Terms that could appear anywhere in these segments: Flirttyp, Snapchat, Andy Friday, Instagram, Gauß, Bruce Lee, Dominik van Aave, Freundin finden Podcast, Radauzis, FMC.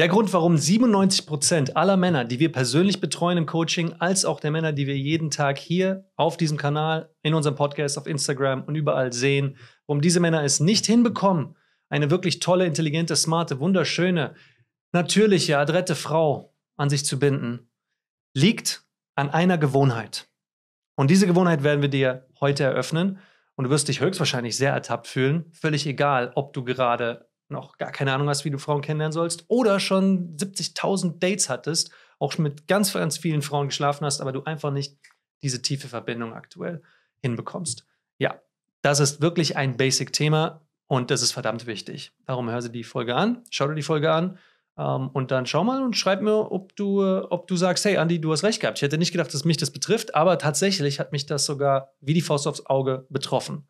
Der Grund, warum 97% aller Männer, die wir persönlich betreuen im Coaching, als auch der Männer, die wir jeden Tag hier auf diesem Kanal, in unserem Podcast, auf Instagram und überall sehen, warum diese Männer es nicht hinbekommen, eine wirklich tolle, intelligente, smarte, wunderschöne, natürliche, adrette Frau an sich zu binden, liegt an einer Gewohnheit. Und diese Gewohnheit werden wir dir heute eröffnen und du wirst dich höchstwahrscheinlich sehr ertappt fühlen, völlig egal, ob du gerade noch gar keine Ahnung hast, wie du Frauen kennenlernen sollst oder schon 70.000 Dates hattest, auch mit ganz, ganz vielen Frauen geschlafen hast, aber du einfach nicht diese tiefe Verbindung aktuell hinbekommst. Ja, das ist wirklich ein Basic-Thema und das ist verdammt wichtig. Darum hör sie die Folge an, schau dir die Folge an und dann schau mal und schreib mir, ob du sagst, hey Andy, du hast recht gehabt. Ich hätte nicht gedacht, dass mich das betrifft, aber tatsächlich hat mich das sogar wie die Faust aufs Auge betroffen.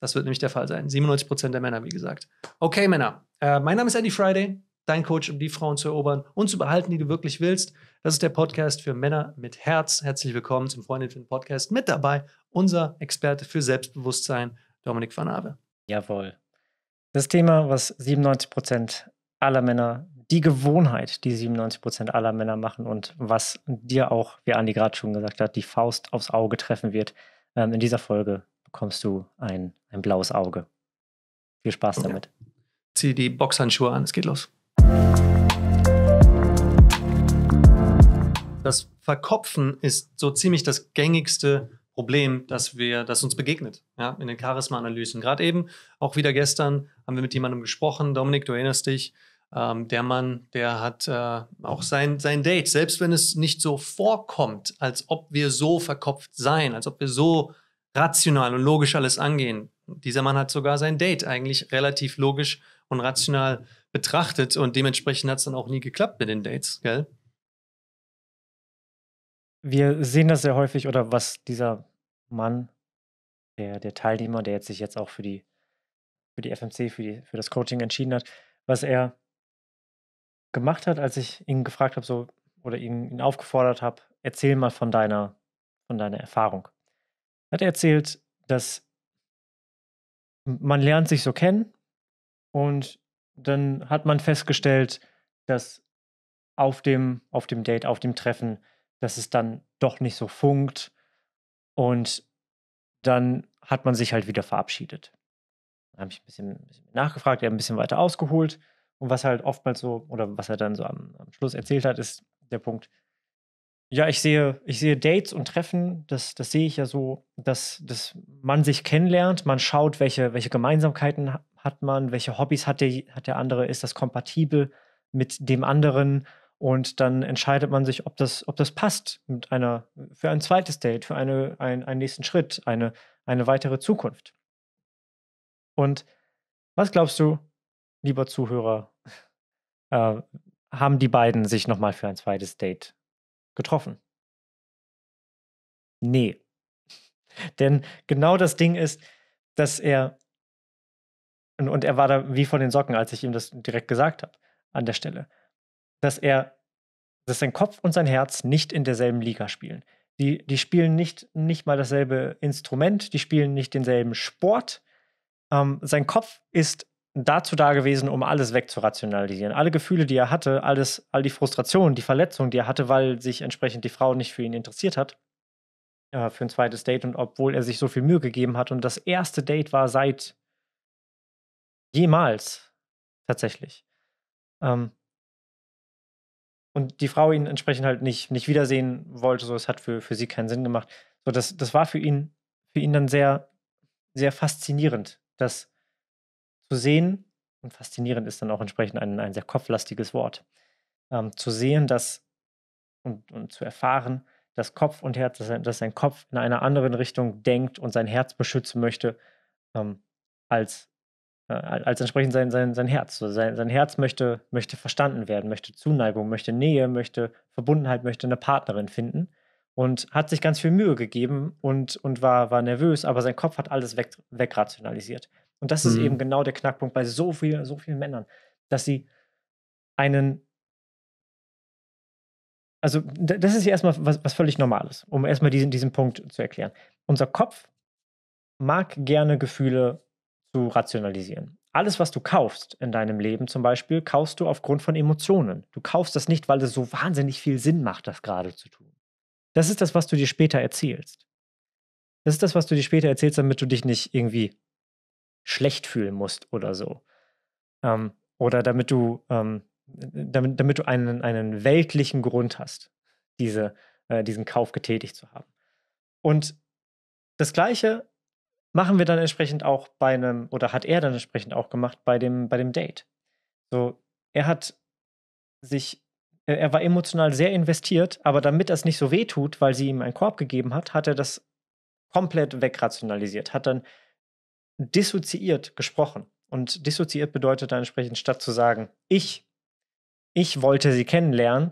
Das wird nämlich der Fall sein. 97% der Männer, wie gesagt. Okay, Männer. Mein Name ist Andy Friday, dein Coach, um die Frauen zu erobern und zu behalten, die du wirklich willst. Das ist der Podcast für Männer mit Herz. Herzlich willkommen zum Freundin finden Podcast. Mit dabei unser Experte für Selbstbewusstsein, Dominik van Aave. Jawohl. Das Thema, was 97% aller Männer, die Gewohnheit, die 97% aller Männer machen und was dir auch, wie Andy gerade schon gesagt hat, die Faust aufs Auge treffen wird, in dieser Folge bekommst du ein blaues Auge. Viel Spaß damit. Ja. Zieh die Boxhandschuhe an, es geht los. Das Verkopfen ist so ziemlich das gängigste Problem, das uns begegnet, ja, in den Charisma-Analysen. Gerade eben, auch wieder gestern, haben wir mit jemandem gesprochen. Dominik, du erinnerst dich, der Mann, der hat auch sein Date, selbst wenn es nicht so vorkommt, als ob wir so verkopft seien, als ob wir so rational und logisch alles angehen. Dieser Mann hat sogar sein Date eigentlich relativ logisch und rational betrachtet und dementsprechend hat es dann auch nie geklappt mit den Dates, gell? Wir sehen das sehr häufig, oder was dieser Mann, der Teilnehmer, der jetzt sich jetzt auch für die FMC, für das Coaching entschieden hat, was er gemacht hat, als ich ihn gefragt habe, so, oder ihn aufgefordert habe, erzähl mal von deiner Erfahrung. Hat er erzählt, dass man lernt sich so kennen und dann hat man festgestellt, dass auf dem Date, auf dem Treffen, dass es dann doch nicht so funkt und dann hat man sich halt wieder verabschiedet. Da habe ich ein bisschen nachgefragt, er hat ein bisschen weiter ausgeholt und was halt oftmals so, oder was er dann so am Schluss erzählt hat, ist der Punkt, ja, ich sehe Dates und Treffen, das sehe ich ja so, dass man sich kennenlernt, man schaut, welche Gemeinsamkeiten hat man, welche Hobbys hat der andere, ist das kompatibel mit dem anderen und dann entscheidet man sich, ob das passt für ein zweites Date, für einen nächsten Schritt, eine weitere Zukunft. Und was glaubst du, lieber Zuhörer, haben die beiden sich nochmal für ein zweites Date getroffen? Nee. Denn genau das Ding ist, dass er, und er war da wie von den Socken, als ich ihm das direkt gesagt habe, an der Stelle, dass sein Kopf und sein Herz nicht in derselben Liga spielen. Die spielen nicht mal dasselbe Instrument, die spielen nicht denselben Sport. Sein Kopf ist dazu da gewesen, um alles wegzurationalisieren. Alle Gefühle, die er hatte, all die Frustration, die Verletzung, die er hatte, weil sich entsprechend die Frau nicht für ihn interessiert hat, für ein zweites Date, und obwohl er sich so viel Mühe gegeben hat und das erste Date war seit jemals tatsächlich. Und die Frau ihn entsprechend halt nicht wiedersehen wollte, so, es hat für sie keinen Sinn gemacht. So, das war für ihn dann sehr, sehr faszinierend, dass zu sehen, und faszinierend ist dann auch entsprechend ein sehr kopflastiges Wort, zu sehen, dass und zu erfahren, dass Kopf und Herz, dass sein Kopf in einer anderen Richtung denkt und sein Herz beschützen möchte, als entsprechend sein Herz. So, sein Herz möchte verstanden werden, möchte Zuneigung, möchte Nähe, möchte Verbundenheit, möchte eine Partnerin finden und hat sich ganz viel Mühe gegeben und war nervös, aber sein Kopf hat alles wegrationalisiert. Und das ist eben genau der Knackpunkt bei so vielen Männern, dass sie also das ist ja erstmal was völlig Normales, um erstmal diesen Punkt zu erklären. Unser Kopf mag gerne Gefühle zu rationalisieren. Alles, was du kaufst in deinem Leben zum Beispiel, kaufst du aufgrund von Emotionen. Du kaufst das nicht, weil es so wahnsinnig viel Sinn macht, das gerade zu tun. Das ist das, was du dir später erzählst. Das ist das, was du dir später erzählst, damit du dich nicht irgendwie schlecht fühlen musst oder so. Oder damit du einen weltlichen Grund hast, diesen Kauf getätigt zu haben. Und das Gleiche machen wir dann entsprechend auch hat er dann entsprechend auch gemacht bei dem Date. So, er war emotional sehr investiert, aber damit das nicht so wehtut, weil sie ihm einen Korb gegeben hat, hat er das komplett wegrationalisiert, hat dann dissoziiert gesprochen. Und dissoziiert bedeutet dann entsprechend, statt zu sagen, ich wollte sie kennenlernen,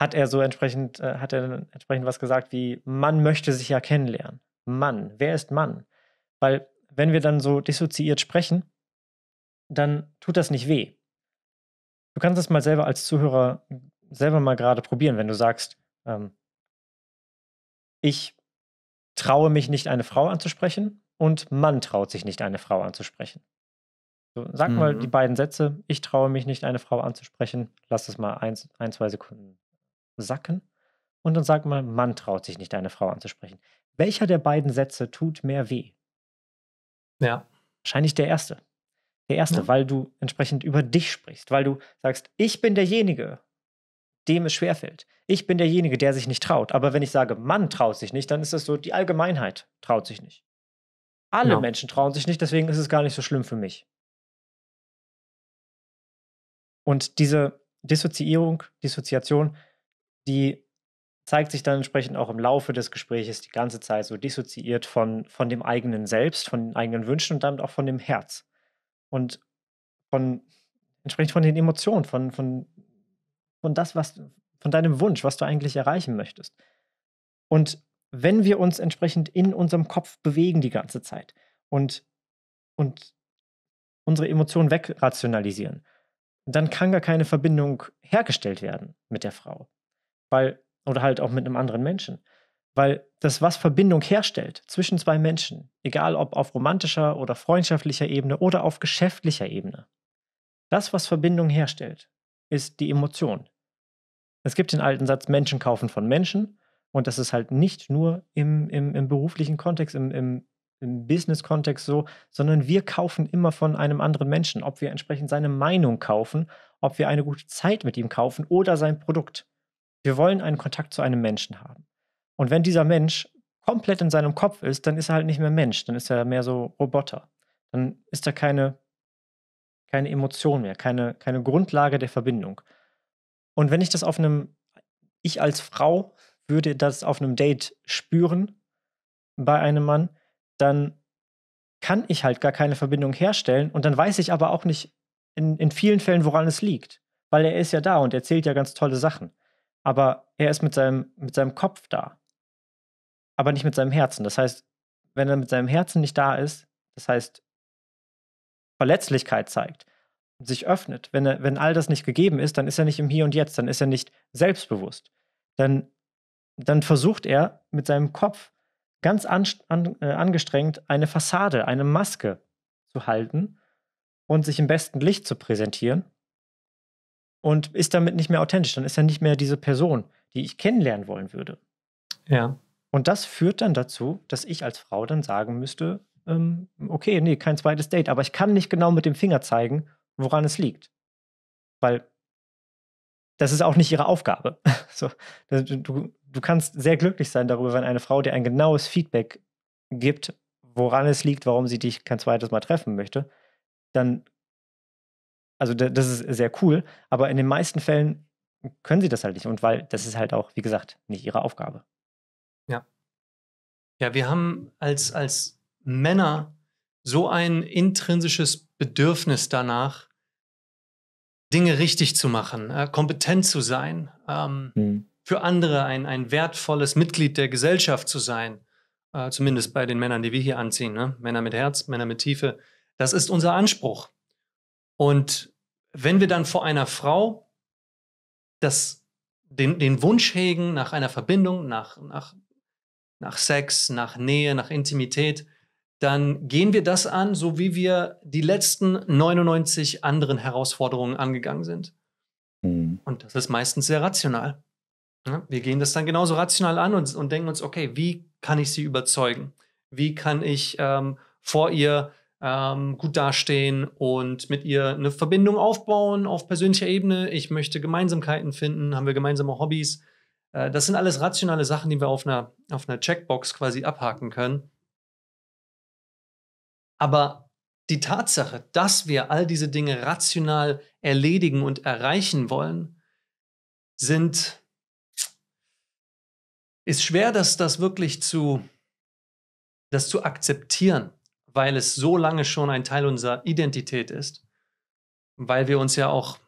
hat er entsprechend was gesagt wie, man möchte sich ja kennenlernen. Mann, wer ist Mann? Weil wenn wir dann so dissoziiert sprechen, dann tut das nicht weh. Du kannst das mal selber als Zuhörer selber mal gerade probieren, wenn du sagst, ich traue mich nicht, eine Frau anzusprechen und Mann traut sich nicht, eine Frau anzusprechen. So, sag mal die beiden Sätze, ich traue mich nicht, eine Frau anzusprechen, lass das mal ein, zwei Sekunden sacken und dann sag mal, Mann traut sich nicht, eine Frau anzusprechen. Welcher der beiden Sätze tut mehr weh? Ja. Wahrscheinlich der erste. Der erste, ja. Weil du entsprechend über dich sprichst, weil du sagst, ich bin derjenige, dem es schwerfällt. Ich bin derjenige, der sich nicht traut. Aber wenn ich sage, Mann traut sich nicht, dann ist das so, die Allgemeinheit traut sich nicht. Alle Menschen trauen sich nicht, deswegen ist es gar nicht so schlimm für mich. Und diese Dissoziation, die zeigt sich dann entsprechend auch im Laufe des Gesprächs die ganze Zeit so dissoziiert von dem eigenen Selbst, von den eigenen Wünschen und damit auch von dem Herz. Und entsprechend von den Emotionen, von deinem Wunsch, was du eigentlich erreichen möchtest. Und wenn wir uns entsprechend in unserem Kopf bewegen die ganze Zeit und unsere Emotionen wegrationalisieren, dann kann gar keine Verbindung hergestellt werden mit der Frau. Oder halt auch mit einem anderen Menschen. Weil das, was Verbindung herstellt zwischen zwei Menschen, egal ob auf romantischer oder freundschaftlicher Ebene oder auf geschäftlicher Ebene, das, was Verbindung herstellt, ist die Emotion. Es gibt den alten Satz, Menschen kaufen von Menschen. Und das ist halt nicht nur im beruflichen Kontext, im Business-Kontext so, sondern wir kaufen immer von einem anderen Menschen, ob wir entsprechend seine Meinung kaufen, ob wir eine gute Zeit mit ihm kaufen oder sein Produkt. Wir wollen einen Kontakt zu einem Menschen haben. Und wenn dieser Mensch komplett in seinem Kopf ist, dann ist er halt nicht mehr Mensch, dann ist er mehr so Roboter. Dann ist da keine Emotion mehr, keine Grundlage der Verbindung. Und wenn ich das ich als Frau würde das auf einem Date spüren bei einem Mann, dann kann ich halt gar keine Verbindung herstellen und dann weiß ich aber auch nicht in vielen Fällen, woran es liegt. Weil er ist ja da und erzählt ja ganz tolle Sachen. Aber er ist mit seinem Kopf da, aber nicht mit seinem Herzen. Das heißt, wenn er mit seinem Herzen nicht da ist, das heißt, Verletzlichkeit zeigt, sich öffnet, wenn all das nicht gegeben ist, dann ist er nicht im Hier und Jetzt, dann ist er nicht selbstbewusst. Dann versucht er mit seinem Kopf ganz angestrengt eine Fassade, eine Maske zu halten und sich im besten Licht zu präsentieren. Und ist damit nicht mehr authentisch, dann ist er nicht mehr diese Person, die ich kennenlernen wollen würde. Ja. Und das führt dann dazu, dass ich als Frau dann sagen müsste, okay, nee, kein zweites Date, aber ich kann nicht genau mit dem Finger zeigen, woran es liegt. Weil das ist auch nicht ihre Aufgabe. So, du kannst sehr glücklich sein darüber, wenn eine Frau dir ein genaues Feedback gibt, woran es liegt, warum sie dich kein zweites Mal treffen möchte, dann also das ist sehr cool, aber in den meisten Fällen können sie das halt nicht. Und weil das ist halt auch, wie gesagt, nicht ihre Aufgabe. Ja. Ja, wir haben als Männer so ein intrinsisches Bedürfnis danach, Dinge richtig zu machen, kompetent zu sein, für andere ein wertvolles Mitglied der Gesellschaft zu sein. Zumindest bei den Männern, die wir hier anziehen. Ne? Männer mit Herz, Männer mit Tiefe. Das ist unser Anspruch. Und wenn wir dann vor einer Frau den Wunsch hegen nach einer Verbindung, nach Sex, nach Nähe, nach Intimität, dann gehen wir das an, so wie wir die letzten 99 anderen Herausforderungen angegangen sind. Mhm. Und das ist meistens sehr rational. Ja, wir gehen das dann genauso rational an und denken uns, okay, wie kann ich sie überzeugen? Wie kann ich vor ihr gut dastehen und mit ihr eine Verbindung aufbauen auf persönlicher Ebene? Ich möchte Gemeinsamkeiten finden, haben wir gemeinsame Hobbys? Das sind alles rationale Sachen, die wir auf einer Checkbox quasi abhaken können. Aber die Tatsache, dass wir all diese Dinge rational erledigen und erreichen wollen, ist schwer, das wirklich zu akzeptieren, weil es so lange schon ein Teil unserer Identität ist, weil wir uns ja auch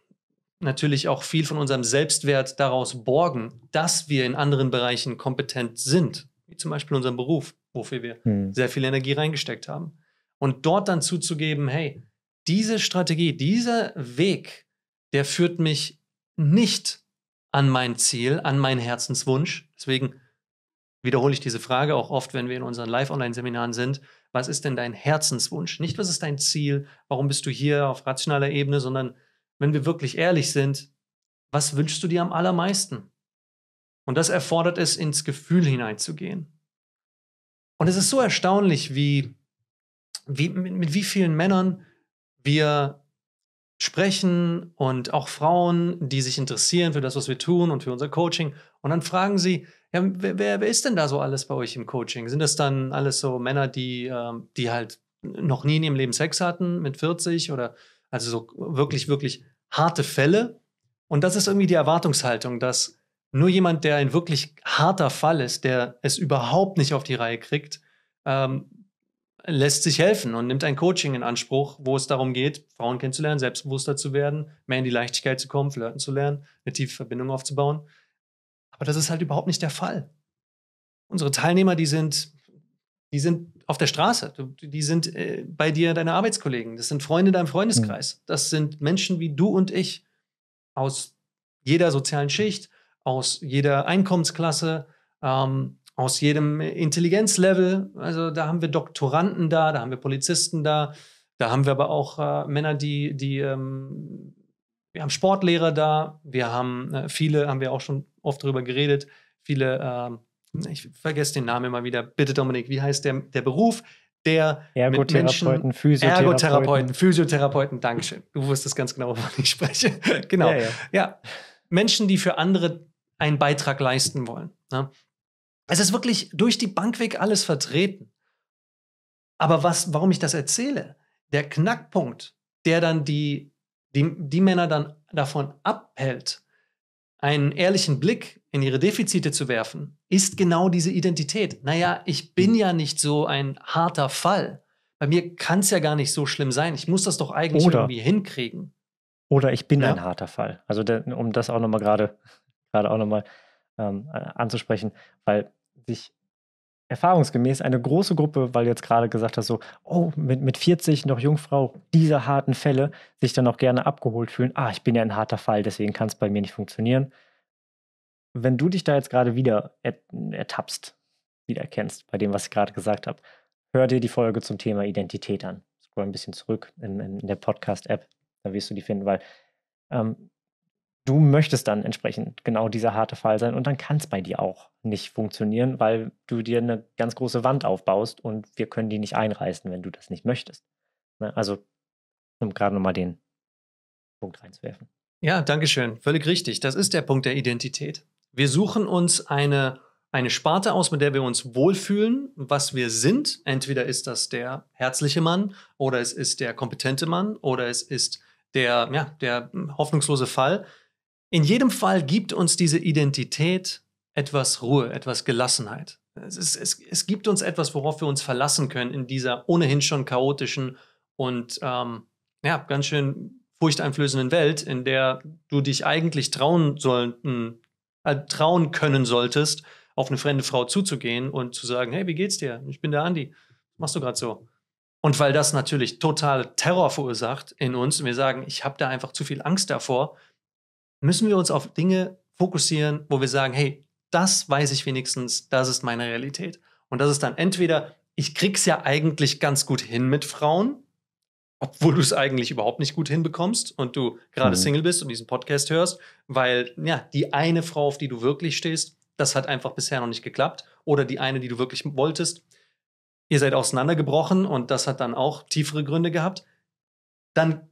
natürlich auch viel von unserem Selbstwert daraus borgen, dass wir in anderen Bereichen kompetent sind, wie zum Beispiel unserem Beruf, wofür wir sehr viel Energie reingesteckt haben. Und dort dann zuzugeben, hey, diese Strategie, dieser Weg, der führt mich nicht an mein Ziel, an meinen Herzenswunsch. Deswegen wiederhole ich diese Frage auch oft, wenn wir in unseren Live-Online-Seminaren sind. Was ist denn dein Herzenswunsch? Nicht, was ist dein Ziel? Warum bist du hier auf rationaler Ebene? Sondern, wenn wir wirklich ehrlich sind, was wünschst du dir am allermeisten? Und das erfordert es, ins Gefühl hineinzugehen. Und es ist so erstaunlich, mit wie vielen Männern wir sprechen und auch Frauen, die sich interessieren für das, was wir tun und für unser Coaching. Und dann fragen sie, ja, wer ist denn da so alles bei euch im Coaching? Sind das dann alles so Männer, die halt noch nie in ihrem Leben Sex hatten mit 40 oder also so wirklich, wirklich harte Fälle? Und das ist irgendwie die Erwartungshaltung, dass nur jemand, der ein wirklich harter Fall ist, der es überhaupt nicht auf die Reihe kriegt, lässt sich helfen und nimmt ein Coaching in Anspruch, wo es darum geht, Frauen kennenzulernen, selbstbewusster zu werden, mehr in die Leichtigkeit zu kommen, flirten zu lernen, eine tiefe Verbindung aufzubauen. Aber das ist halt überhaupt nicht der Fall. Unsere Teilnehmer, die sind auf der Straße, die sind bei dir, deine Arbeitskollegen, das sind Freunde in deinem Freundeskreis, das sind Menschen wie du und ich aus jeder sozialen Schicht, aus jeder Einkommensklasse, aus jedem Intelligenzlevel, also da haben wir Doktoranden da haben wir Polizisten da haben wir aber auch Männer, wir haben Sportlehrer da, wir haben viele, haben wir auch schon oft drüber geredet, viele, ich vergesse den Namen immer wieder, bitte Dominik, wie heißt der Beruf, der Ergotherapeuten, mit Menschen, Physiotherapeuten, Dankeschön, du wusstest ganz genau, wovon ich spreche, genau, ja, Menschen, die für andere einen Beitrag leisten wollen, ne? Es ist wirklich durch die Bank weg alles vertreten. Aber warum ich das erzähle, der Knackpunkt, der dann die Männer dann davon abhält, einen ehrlichen Blick in ihre Defizite zu werfen, ist genau diese Identität. Naja, ich bin ja nicht so ein harter Fall. Bei mir kann es ja gar nicht so schlimm sein. Ich muss das doch eigentlich irgendwie hinkriegen. Oder ich bin ein harter Fall. Also um das auch nochmal gerade auch nochmal anzusprechen, weil sich erfahrungsgemäß eine große Gruppe, weil du jetzt gerade gesagt hast, so, oh, mit 40 noch Jungfrau, diese harten Fälle, sich dann auch gerne abgeholt fühlen, ich bin ja ein harter Fall, deswegen kann es bei mir nicht funktionieren. Wenn du dich da jetzt gerade wieder wiedererkennst bei dem, was ich gerade gesagt habe, hör dir die Folge zum Thema Identität an. Scroll ein bisschen zurück in der Podcast-App, da wirst du die finden, weil du möchtest dann entsprechend genau dieser harte Fall sein und dann kann es bei dir auch nicht funktionieren, weil du dir eine ganz große Wand aufbaust und wir können die nicht einreißen, wenn du das nicht möchtest. Also, um gerade nochmal den Punkt reinzuwerfen. Ja, danke schön. Völlig richtig. Das ist der Punkt der Identität. Wir suchen uns eine Sparte aus, mit der wir uns wohlfühlen, was wir sind. Entweder ist das der herzliche Mann oder es ist der kompetente Mann oder es ist der hoffnungslose Fall. In jedem Fall gibt uns diese Identität etwas Ruhe, etwas Gelassenheit. Es gibt uns etwas, worauf wir uns verlassen können in dieser ohnehin schon chaotischen und ganz schön furchteinflößenden Welt, in der du dich eigentlich trauen können solltest, auf eine fremde Frau zuzugehen und zu sagen, hey, wie geht's dir? Ich bin der Andi. Was machst du gerade so? Und weil das natürlich total Terror verursacht in uns und wir sagen, ich habe da einfach zu viel Angst davor, müssen wir uns auf Dinge fokussieren, wo wir sagen, hey, das weiß ich wenigstens, das ist meine Realität. Und das ist dann entweder ich krieg's ja eigentlich ganz gut hin mit Frauen, obwohl du es eigentlich überhaupt nicht gut hinbekommst und du gerade Single bist und diesen Podcast hörst, weil ja, die eine Frau, auf die du wirklich stehst, das hat einfach bisher noch nicht geklappt, oder die eine, die du wirklich wolltest, ihr seid auseinandergebrochen und das hat dann auch tiefere Gründe gehabt, dann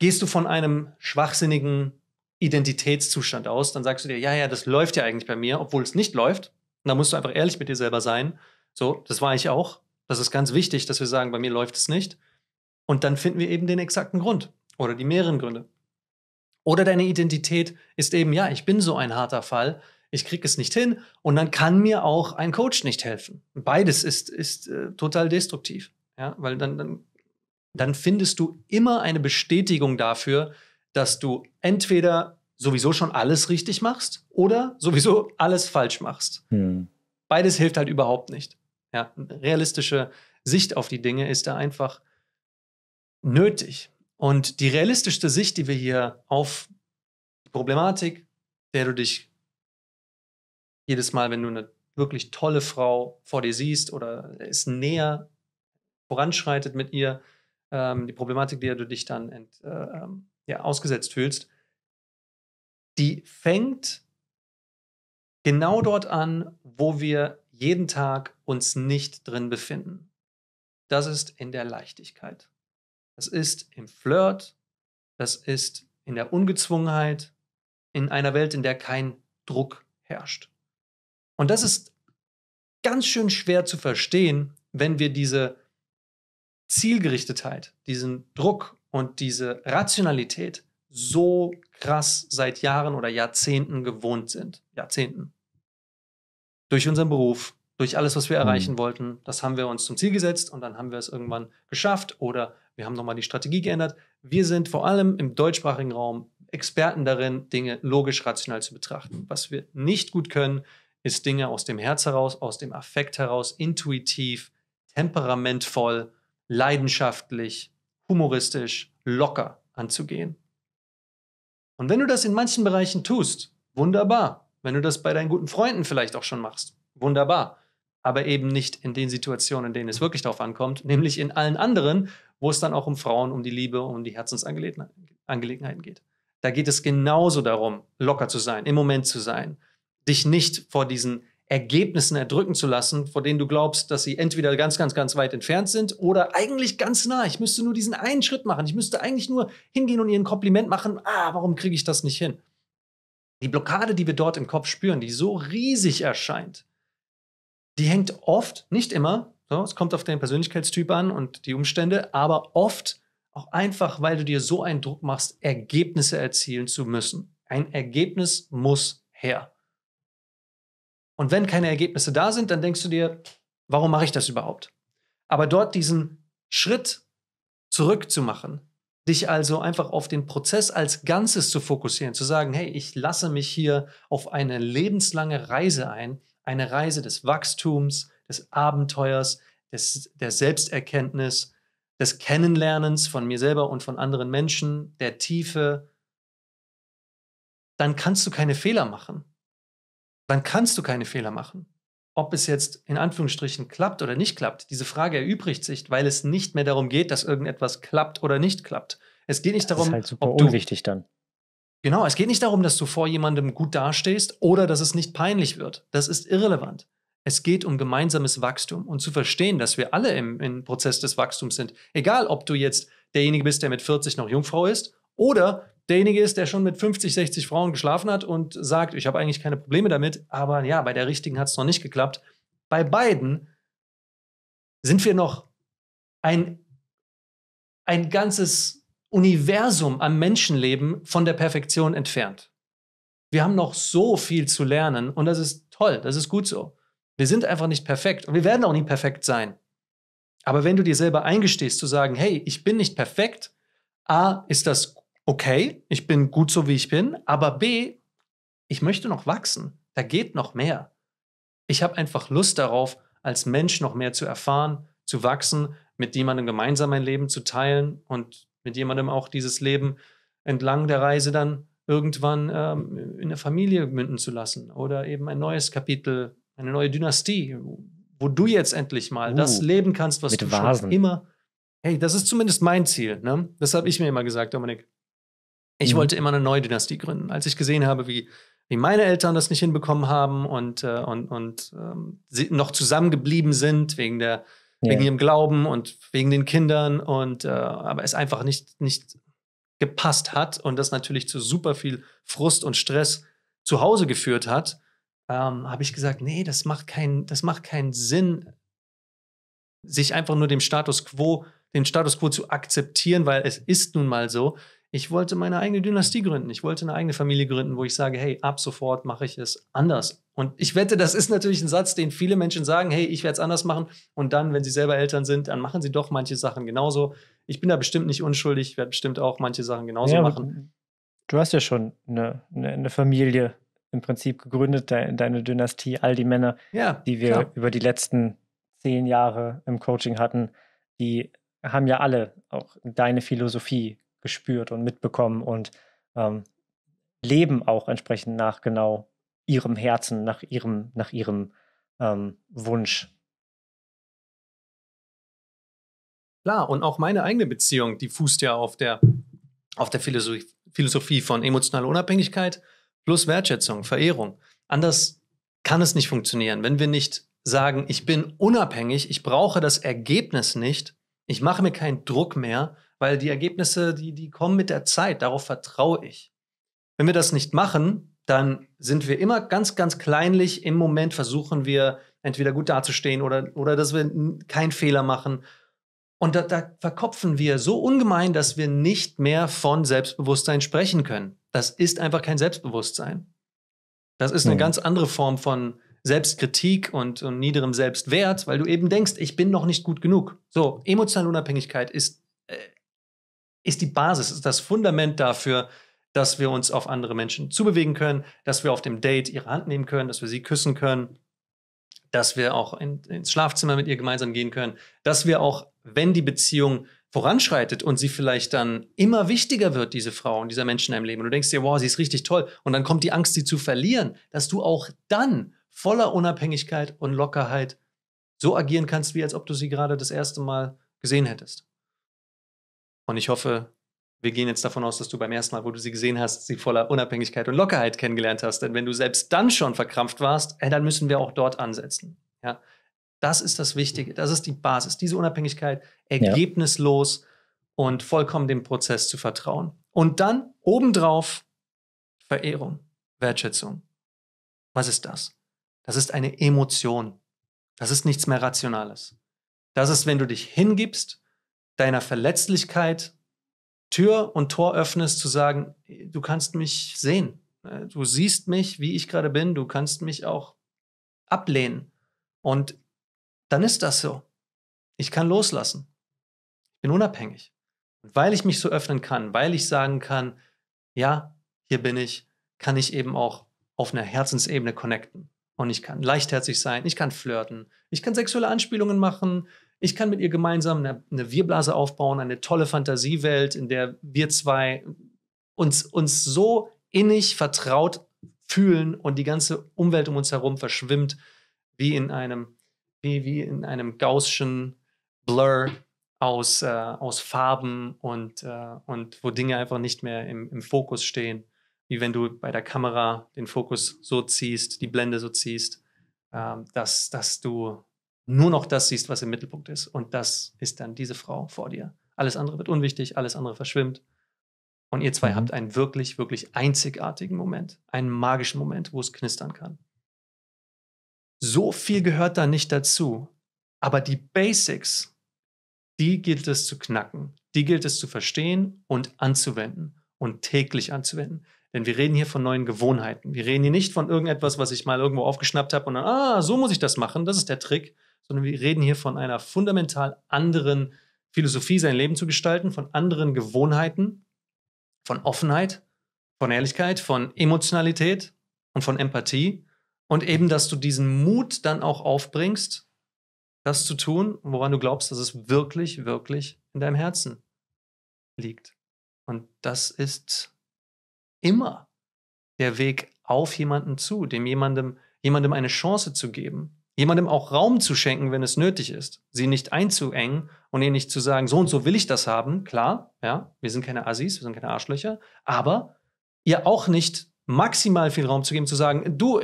gehst du von einem schwachsinnigen Identitätszustand aus, dann sagst du dir, ja, das läuft ja eigentlich bei mir, obwohl es nicht läuft. Und da musst du einfach ehrlich mit dir selber sein. So, das war ich auch. Das ist ganz wichtig, dass wir sagen, bei mir läuft es nicht. Und dann finden wir eben den exakten Grund oder die mehreren Gründe. Oder deine Identität ist eben, ja, ich bin so ein harter Fall, ich kriege es nicht hin und dann kann mir auch ein Coach nicht helfen. Beides ist total destruktiv, ja, weil dann findest du immer eine Bestätigung dafür, dass du entweder sowieso schon alles richtig machst oder sowieso alles falsch machst. Beides hilft halt überhaupt nicht. Ja, eine realistische Sicht auf die Dinge ist da einfach nötig. Und die realistischste Sicht, die wir hier auf die Problematik, der du dich jedes Mal, wenn du eine wirklich tolle Frau vor dir siehst oder es näher voranschreitet mit ihr, die Problematik, der du dich dann ausgesetzt fühlst, die fängt genau dort an, wo wir jeden Tag uns nicht drin befinden. Das ist in der Leichtigkeit. Das ist im Flirt. Das ist in der Ungezwungenheit, in einer Welt, in der kein Druck herrscht. Und das ist ganz schön schwer zu verstehen, wenn wir diese Zielgerichtetheit, diesen Druck und diese Rationalität so krass seit Jahren oder Jahrzehnten gewohnt sind. Jahrzehnten. Durch unseren Beruf, durch alles, was wir erreichen wollten, das haben wir uns zum Ziel gesetzt und dann haben wir es irgendwann geschafft oder wir haben nochmal die Strategie geändert. Wir sind vor allem im deutschsprachigen Raum Experten darin, Dinge logisch rational zu betrachten. Was wir nicht gut können, ist Dinge aus dem Herz heraus, aus dem Affekt heraus, intuitiv, temperamentvoll, leidenschaftlich, humoristisch, locker anzugehen. Und wenn du das in manchen Bereichen tust, wunderbar. Wenn du das bei deinen guten Freunden vielleicht auch schon machst, wunderbar. Aber eben nicht in den Situationen, in denen es wirklich drauf ankommt, nämlich in allen anderen, wo es dann auch um Frauen, um die Liebe, um die Herzensangelegenheiten geht. Da geht es genauso darum, locker zu sein, im Moment zu sein, dich nicht vor diesen Ergebnissen erdrücken zu lassen, vor denen du glaubst, dass sie entweder ganz, ganz, ganz weit entfernt sind oder eigentlich ganz nah. Ich müsste nur diesen einen Schritt machen. Ich müsste eigentlich nur hingehen und ihr ein Kompliment machen. Warum kriege ich das nicht hin? Die Blockade, die wir dort im Kopf spüren, die so riesig erscheint, die hängt oft, nicht immer, so, es kommt auf deinen Persönlichkeitstyp an und die Umstände, aber oft auch einfach, weil du dir so einen Druck machst, Ergebnisse erzielen zu müssen. Ein Ergebnis muss her. Und wenn keine Ergebnisse da sind, dann denkst du dir, warum mache ich das überhaupt? Aber dort diesen Schritt zurück zu machen, dich also einfach auf den Prozess als Ganzes zu fokussieren, zu sagen, hey, ich lasse mich hier auf eine lebenslange Reise ein, eine Reise des Wachstums, des Abenteuers, der Selbsterkenntnis, des Kennenlernens von mir selber und von anderen Menschen, der Tiefe, dann kannst du keine Fehler machen. Dann kannst du keine Fehler machen. Ob es jetzt in Anführungsstrichen klappt oder nicht klappt, diese Frage erübrigt sich, weil es nicht mehr darum geht, dass irgendetwas klappt oder nicht klappt. Es geht nicht darum, das ist halt super unwichtig dann. Genau, es geht nicht darum, dass du vor jemandem gut dastehst oder dass es nicht peinlich wird. Das ist irrelevant. Es geht um gemeinsames Wachstum und zu verstehen, dass wir alle im Prozess des Wachstums sind. Egal, ob du jetzt derjenige bist, der mit 40 noch Jungfrau ist oder derjenige ist, der schon mit 50, 60 Frauen geschlafen hat und sagt, ich habe eigentlich keine Probleme damit, aber ja, bei der richtigen hat es noch nicht geklappt. Bei beiden sind wir noch ein ganzes Universum am Menschenleben von der Perfektion entfernt. Wir haben noch so viel zu lernen und das ist toll, das ist gut so. Wir sind einfach nicht perfekt und wir werden auch nie perfekt sein. Aber wenn du dir selber eingestehst zu sagen, hey, ich bin nicht perfekt, A, ist das okay, ich bin gut so, wie ich bin, aber B, ich möchte noch wachsen. Da geht noch mehr. Ich habe einfach Lust darauf, als Mensch noch mehr zu erfahren, zu wachsen, mit jemandem gemeinsam mein Leben zu teilen und mit jemandem auch dieses Leben entlang der Reise dann irgendwann in eine Familie münden zu lassen oder eben ein neues Kapitel, eine neue Dynastie, wo du jetzt endlich mal das leben kannst, was du schon immer... Hey, das ist zumindest mein Ziel. Ne? Das habe ich mir immer gesagt, Dominik. Ich wollte immer eine neue Dynastie gründen. Als ich gesehen habe, wie meine Eltern das nicht hinbekommen haben und sie noch zusammengeblieben sind wegen ihrem Glauben und wegen den Kindern und aber es einfach nicht gepasst hat und das natürlich zu super viel Frust und Stress zu Hause geführt hat, habe ich gesagt, nee, das macht keinen Sinn, sich einfach nur den Status quo zu akzeptieren, weil es ist nun mal so. Ich wollte meine eigene Dynastie gründen. Ich wollte eine eigene Familie gründen, wo ich sage, hey, ab sofort mache ich es anders. Und ich wette, das ist natürlich ein Satz, den viele Menschen sagen, hey, ich werde es anders machen. Und dann, wenn sie selber Eltern sind, dann machen sie doch manche Sachen genauso. Ich bin da bestimmt nicht unschuldig, werde bestimmt auch manche Sachen genauso machen. Du hast ja schon eine Familie im Prinzip gegründet, deine Dynastie, all die Männer, die wir über die letzten 10 Jahre im Coaching hatten, die haben ja alle auch deine Philosophie gespürt und mitbekommen und leben auch entsprechend nach genau ihrem Herzen, nach ihrem Wunsch. Klar, und auch meine eigene Beziehung, die fußt ja auf der Philosophie von emotionaler Unabhängigkeit plus Wertschätzung, Verehrung. Anders kann es nicht funktionieren, wenn wir nicht sagen, ich bin unabhängig, ich brauche das Ergebnis nicht, ich mache mir keinen Druck mehr, weil die Ergebnisse, die kommen mit der Zeit, darauf vertraue ich. Wenn wir das nicht machen, dann sind wir immer ganz, ganz kleinlich. Im Moment versuchen wir, entweder gut dazustehen oder dass wir keinen Fehler machen. Und da verkopfen wir so ungemein, dass wir nicht mehr von Selbstbewusstsein sprechen können. Das ist einfach kein Selbstbewusstsein. Das ist eine ganz andere Form von Selbstkritik und niederem Selbstwert, weil du eben denkst, ich bin noch nicht gut genug. So, emotionale Unabhängigkeit ist die Basis, ist das Fundament dafür, dass wir uns auf andere Menschen zubewegen können, dass wir auf dem Date ihre Hand nehmen können, dass wir sie küssen können, dass wir auch ins Schlafzimmer mit ihr gemeinsam gehen können, dass wir auch, wenn die Beziehung voranschreitet und sie vielleicht dann immer wichtiger wird, diese Frau und dieser Mensch in deinem Leben, und du denkst dir, wow, sie ist richtig toll, und dann kommt die Angst, sie zu verlieren, dass du auch dann voller Unabhängigkeit und Lockerheit so agieren kannst, wie als ob du sie gerade das erste Mal gesehen hättest. Und ich hoffe, wir gehen jetzt davon aus, dass du beim ersten Mal, wo du sie gesehen hast, sie voller Unabhängigkeit und Lockerheit kennengelernt hast. Denn wenn du selbst dann schon verkrampft warst, dann müssen wir auch dort ansetzen. Ja? Das ist das Wichtige, das ist die Basis. Diese Unabhängigkeit, ergebnislos und vollkommen dem Prozess zu vertrauen. Und dann obendrauf Verehrung, Wertschätzung. Was ist das? Das ist eine Emotion. Das ist nichts mehr Rationales. Das ist, wenn du dich hingibst, deiner Verletzlichkeit Tür und Tor öffnest, zu sagen, du kannst mich sehen. Du siehst mich, wie ich gerade bin. Du kannst mich auch ablehnen. Und dann ist das so. Ich kann loslassen. Ich bin unabhängig. Und weil ich mich so öffnen kann, weil ich sagen kann, ja, hier bin ich, kann ich eben auch auf einer Herzensebene connecten. Und ich kann leichtherzig sein, ich kann flirten, ich kann sexuelle Anspielungen machen, ich kann mit ihr gemeinsam eine Wir-Blase aufbauen, eine tolle Fantasiewelt, in der wir zwei uns so innig vertraut fühlen und die ganze Umwelt um uns herum verschwimmt, wie in einem Gaußschen Blur aus Farben und wo Dinge einfach nicht mehr im Fokus stehen. Wie wenn du bei der Kamera den Fokus so ziehst, die Blende so ziehst, dass du nur noch das siehst, was im Mittelpunkt ist. Und das ist dann diese Frau vor dir. Alles andere wird unwichtig, alles andere verschwimmt. Und ihr zwei habt einen wirklich, wirklich einzigartigen Moment, einen magischen Moment, wo es knistern kann. So viel gehört da nicht dazu. Aber die Basics, die gilt es zu knacken. Die gilt es zu verstehen und anzuwenden und täglich anzuwenden. Denn wir reden hier von neuen Gewohnheiten. Wir reden hier nicht von irgendetwas, was ich mal irgendwo aufgeschnappt habe und dann, so muss ich das machen, das ist der Trick. Sondern wir reden hier von einer fundamental anderen Philosophie, sein Leben zu gestalten, von anderen Gewohnheiten, von Offenheit, von Ehrlichkeit, von Emotionalität und von Empathie. Und eben, dass du diesen Mut dann auch aufbringst, das zu tun, woran du glaubst, dass es wirklich, wirklich in deinem Herzen liegt. Und das ist immer der Weg auf jemanden zu, jemandem eine Chance zu geben, jemandem auch Raum zu schenken, wenn es nötig ist, sie nicht einzuengen und ihnen nicht zu sagen, so und so will ich das haben, klar, ja, wir sind keine Assis, wir sind keine Arschlöcher, aber ihr auch nicht maximal viel Raum zu geben, zu sagen, du,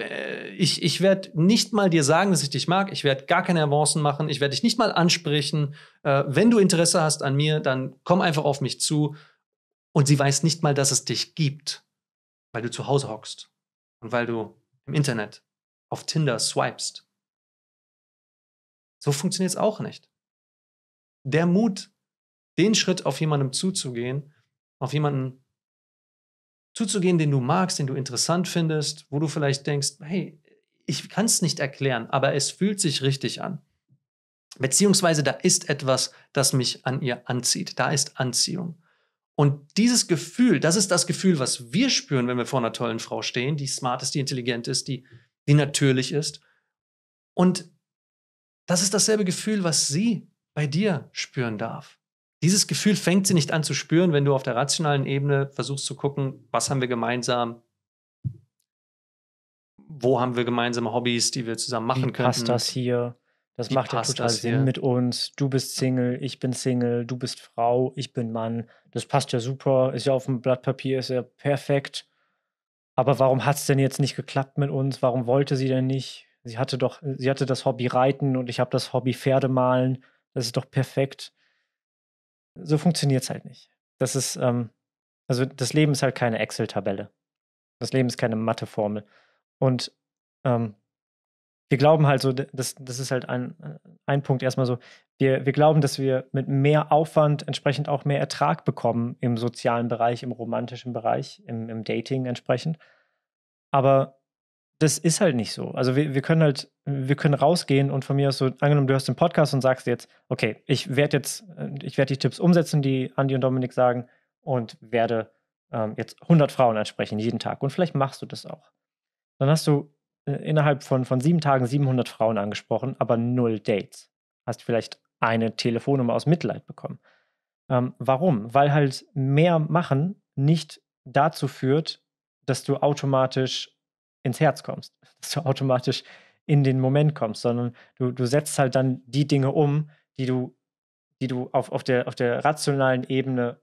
ich werde nicht mal dir sagen, dass ich dich mag, ich werde gar keine Avancen machen, ich werde dich nicht mal ansprechen, wenn du Interesse hast an mir, dann komm einfach auf mich zu, und sie weiß nicht mal, dass es dich gibt, weil du zu Hause hockst und weil du im Internet auf Tinder swipest. So funktioniert es auch nicht. Der Mut, den Schritt auf jemanden zuzugehen, den du magst, den du interessant findest, wo du vielleicht denkst, hey, ich kann es nicht erklären, aber es fühlt sich richtig an. Beziehungsweise da ist etwas, das mich an ihr anzieht. Da ist Anziehung. Und dieses Gefühl, das ist das Gefühl, was wir spüren, wenn wir vor einer tollen Frau stehen, die smart ist, die intelligent ist, die natürlich ist. Und das ist dasselbe Gefühl, was sie bei dir spüren darf. Dieses Gefühl fängt sie nicht an zu spüren, wenn du auf der rationalen Ebene versuchst zu gucken, was haben wir gemeinsam, wo haben wir gemeinsame Hobbys, die wir zusammen machen können. Passt das hier? Das macht ja total Sinn mit uns. Du bist Single, ich bin Single, du bist Frau, ich bin Mann. Das passt ja super, ist ja auf dem Blatt Papier, ist ja perfekt. Aber warum hat es denn jetzt nicht geklappt mit uns? Warum wollte sie denn nicht? Sie hatte das Hobby Reiten und ich habe das Hobby Pferdemalen. Das ist doch perfekt. So funktioniert es halt nicht. Das ist, also das Leben ist halt keine Excel-Tabelle. Das Leben ist keine Matheformel. Und wir glauben halt so, das ist halt ein Punkt erstmal so, wir glauben, dass wir mit mehr Aufwand entsprechend auch mehr Ertrag bekommen im sozialen Bereich, im romantischen Bereich, im Dating entsprechend. Aber das ist halt nicht so. Also wir können rausgehen und von mir aus so, angenommen, du hörst den Podcast und sagst jetzt, okay, ich werde die Tipps umsetzen, die Andy und Dominik sagen, und werde jetzt 100 Frauen ansprechen jeden Tag. Und vielleicht machst du das auch. Dann hast du innerhalb von 7 Tagen 700 Frauen angesprochen, aber 0 Dates. Hast vielleicht eine Telefonnummer aus Mitleid bekommen. Warum? Weil halt mehr machen nicht dazu führt, dass du automatisch ins Herz kommst, dass du automatisch in den Moment kommst, sondern du setzt halt dann die Dinge um, die du auf der rationalen Ebene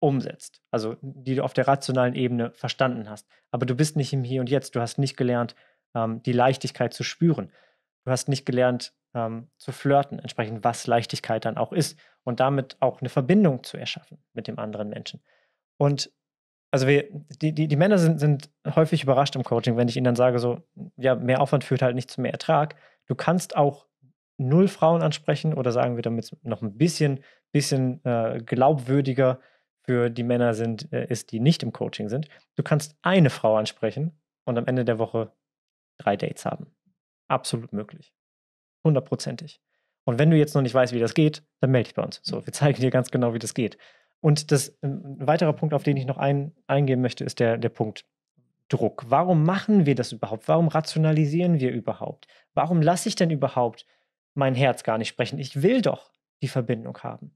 umsetzt, also die du auf der rationalen Ebene verstanden hast. Aber du bist nicht im Hier und Jetzt, du hast nicht gelernt, die Leichtigkeit zu spüren. Du hast nicht gelernt, zu flirten, entsprechend was Leichtigkeit dann auch ist und damit auch eine Verbindung zu erschaffen mit dem anderen Menschen. Und also die Männer sind häufig überrascht im Coaching, wenn ich ihnen dann sage, so, ja, mehr Aufwand führt halt nicht zu mehr Ertrag. Du kannst auch 0 Frauen ansprechen oder sagen wir, damit es noch ein bisschen glaubwürdiger für die Männer ist, die nicht im Coaching sind. Du kannst 1 Frau ansprechen und am Ende der Woche 3 Dates haben. Absolut möglich. 100%ig. Und wenn du jetzt noch nicht weißt, wie das geht, dann melde dich bei uns. So, wir zeigen dir ganz genau, wie das geht. Und ein weiterer Punkt, auf den ich noch eingehen möchte, ist der Punkt Druck. Warum machen wir das überhaupt? Warum rationalisieren wir überhaupt? Warum lasse ich denn überhaupt mein Herz gar nicht sprechen? Ich will doch die Verbindung haben.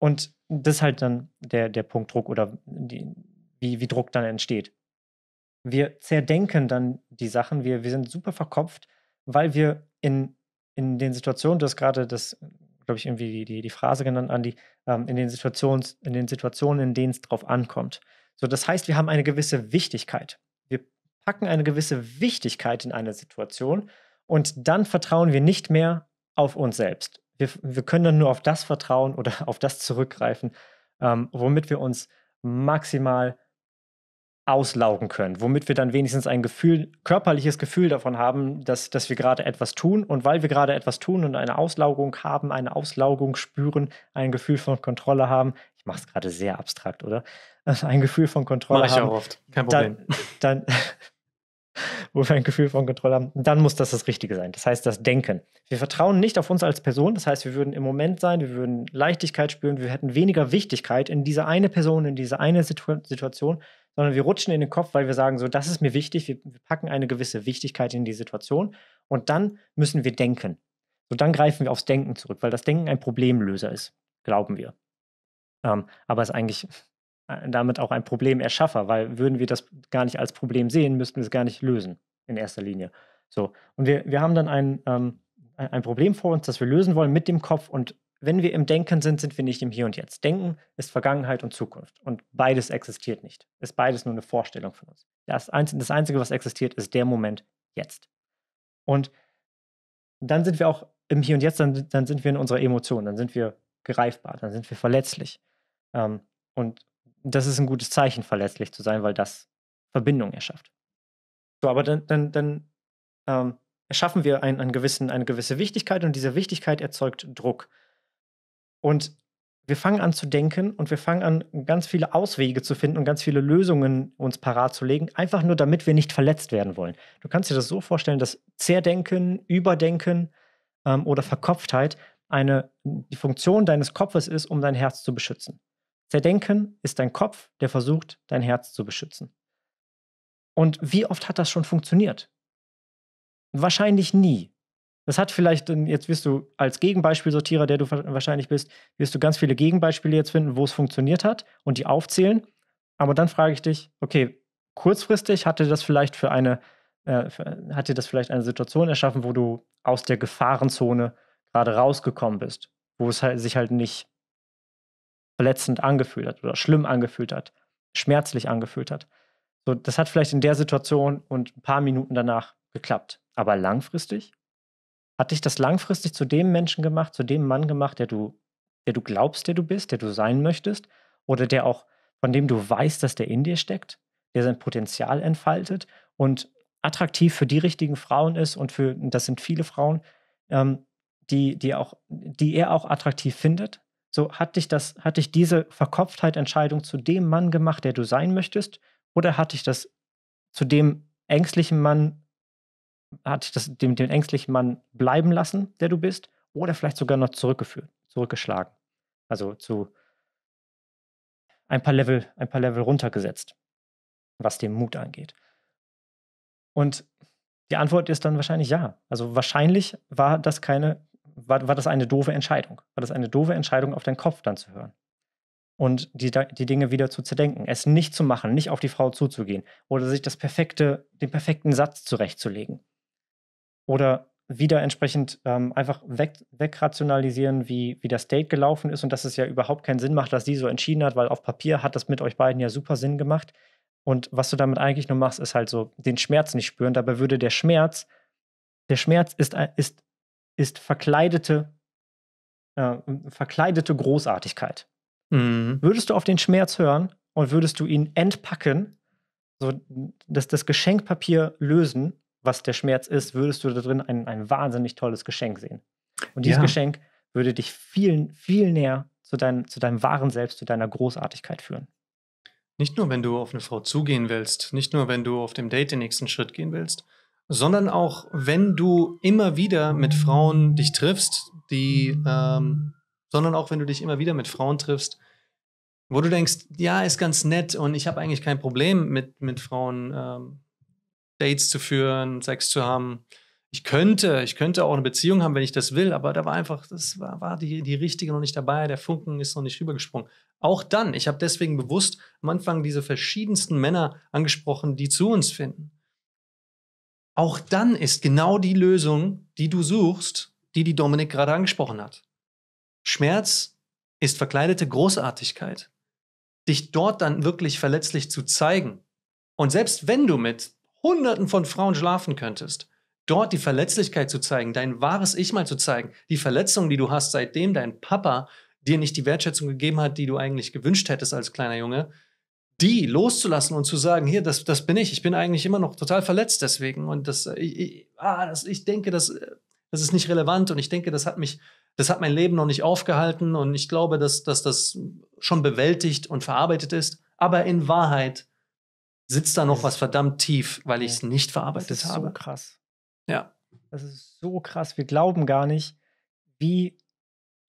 Und das ist halt dann der Punkt Druck oder wie Druck dann entsteht. Wir zerdenken dann die Sachen, wir sind super verkopft, weil wir in den Situationen, du hast gerade das, glaube ich, irgendwie die Phrase genannt, Andy, in den Situationen, in denen es drauf ankommt. So, das heißt, wir haben eine gewisse Wichtigkeit. Wir packen eine gewisse Wichtigkeit in eine Situation und dann vertrauen wir nicht mehr auf uns selbst. Wir können dann nur auf das vertrauen oder auf das zurückgreifen, womit wir uns maximal auslaugen können, womit wir dann wenigstens ein Gefühl, körperliches Gefühl davon haben, dass wir gerade etwas tun, und weil wir gerade etwas tun und eine Auslaugung haben, eine Auslaugung spüren, ein Gefühl von Kontrolle haben, ich mache es gerade sehr abstrakt, oder? Ein Gefühl von Kontrolle haben. Mach ich auch oft, kein Problem. Dann wo wir ein Gefühl von Kontrolle haben, dann muss das Richtige sein. Das heißt, das Denken. Wir vertrauen nicht auf uns als Person, das heißt, wir würden im Moment sein, wir würden Leichtigkeit spüren, wir hätten weniger Wichtigkeit in diese eine Person, in diese eine Situation, sondern wir rutschen in den Kopf, weil wir sagen, so, das ist mir wichtig, wir packen eine gewisse Wichtigkeit in die Situation und dann müssen wir denken. So, dann greifen wir aufs Denken zurück, weil das Denken ein Problemlöser ist, glauben wir. Aber es ist eigentlich damit auch ein Problemerschaffer, weil würden wir das gar nicht als Problem sehen, müssten wir es gar nicht lösen in erster Linie. So, und wir haben dann ein Problem vor uns, das wir lösen wollen mit dem Kopf, und wenn wir im Denken sind, sind wir nicht im Hier und Jetzt. Denken ist Vergangenheit und Zukunft, und beides existiert nicht. Ist beides nur eine Vorstellung von uns. Das Einzige, was existiert, ist der Moment jetzt. Und dann sind wir auch im Hier und Jetzt, dann sind wir in unserer Emotion, dann sind wir greifbar, dann sind wir verletzlich. Und das ist ein gutes Zeichen, verletzlich zu sein, weil das Verbindung erschafft. So, aber dann erschaffen wir eine gewisse Wichtigkeit, und diese Wichtigkeit erzeugt Druck. Und wir fangen an zu denken, und wir fangen an, ganz viele Auswege zu finden und ganz viele Lösungen uns parat zu legen, einfach nur, damit wir nicht verletzt werden wollen. Du kannst dir das so vorstellen, dass Zerdenken, Überdenken oder Verkopftheit die Funktion deines Kopfes ist, um dein Herz zu beschützen. Zerdenken ist dein Kopf, der versucht, dein Herz zu beschützen. Und wie oft hat das schon funktioniert? Wahrscheinlich nie. Das hat vielleicht, jetzt wirst du als Gegenbeispielsortierer, der du wahrscheinlich bist, wirst du ganz viele Gegenbeispiele jetzt finden, wo es funktioniert hat, und die aufzählen. Aber dann frage ich dich, okay, kurzfristig hat dir das vielleicht eine Situation erschaffen, wo du aus der Gefahrenzone gerade rausgekommen bist, wo es sich halt nicht verletzend angefühlt hat oder schlimm angefühlt hat, schmerzlich angefühlt hat. So, das hat vielleicht in der Situation und ein paar Minuten danach geklappt. Aber langfristig? Hat dich das langfristig zu dem Menschen gemacht, zu dem Mann gemacht, der du glaubst, der du bist, der du sein möchtest, oder der auch, von dem du weißt, dass der in dir steckt, der sein Potenzial entfaltet und attraktiv für die richtigen Frauen ist, und das sind viele Frauen, die er auch attraktiv findet? So, hat dich diese Verkopftheit-Entscheidung zu dem Mann gemacht, der du sein möchtest, oder hat dich das zu dem ängstlichen Mann den ängstlichen Mann bleiben lassen, der du bist, oder vielleicht sogar noch zurückgeschlagen. Also zu ein paar Level runtergesetzt, was den Mut angeht. Und die Antwort ist dann wahrscheinlich ja. Also wahrscheinlich war das eine doofe Entscheidung. War das eine doofe Entscheidung, auf deinen Kopf dann zu hören und die Dinge wieder zu zerdenken, es nicht zu machen, nicht auf die Frau zuzugehen oder sich den perfekten Satz zurechtzulegen. Oder wieder entsprechend einfach wegrationalisieren, wie das Date gelaufen ist und dass es ja überhaupt keinen Sinn macht, dass sie so entschieden hat, weil auf Papier hat das mit euch beiden ja super Sinn gemacht. Und was du damit eigentlich nur machst, ist halt so, den Schmerz nicht spüren. Dabei würde der Schmerz ist verkleidete Großartigkeit. Mhm. Würdest du auf den Schmerz hören und würdest du ihn entpacken, so dass das Geschenkpapier lösen, was der Schmerz ist, würdest du da drin ein wahnsinnig tolles Geschenk sehen. Und dieses Geschenk würde dich viel, viel näher zu deinem wahren Selbst, zu deiner Großartigkeit führen. Nicht nur, wenn du auf eine Frau zugehen willst, nicht nur, wenn du auf dem Date den nächsten Schritt gehen willst, sondern auch, wenn du immer wieder mit Frauen dich triffst, sondern auch, wenn du dich immer wieder mit Frauen triffst, wo du denkst, ja, ist ganz nett und ich habe eigentlich kein Problem mit Frauen, Dates zu führen, Sex zu haben. Ich könnte auch eine Beziehung haben, wenn ich das will, aber da war einfach, die richtige noch nicht dabei, der Funken ist noch nicht rübergesprungen. Auch dann, ich habe deswegen bewusst am Anfang diese verschiedensten Männer angesprochen, die zu uns finden. Auch dann ist genau die Lösung, die du suchst, die Dominik gerade angesprochen hat. Schmerz ist verkleidete Großartigkeit. Dich dort dann wirklich verletzlich zu zeigen. Und selbst wenn du mit Hunderten von Frauen schlafen könntest, dort die Verletzlichkeit zu zeigen, dein wahres Ich mal zu zeigen, die Verletzung, die du hast, seitdem dein Papa dir nicht die Wertschätzung gegeben hat, die du eigentlich gewünscht hättest als kleiner Junge, die loszulassen und zu sagen, hier, das bin ich bin eigentlich immer noch total verletzt deswegen. Und ich denke, das ist nicht relevant und ich denke, das hat mein Leben noch nicht aufgehalten und ich glaube, dass das schon bewältigt und verarbeitet ist. Aber in Wahrheit sitzt da noch was verdammt tief, weil ich es nicht verarbeitet habe. Das ist so krass. Ja. Das ist so krass. Wir glauben gar nicht, wie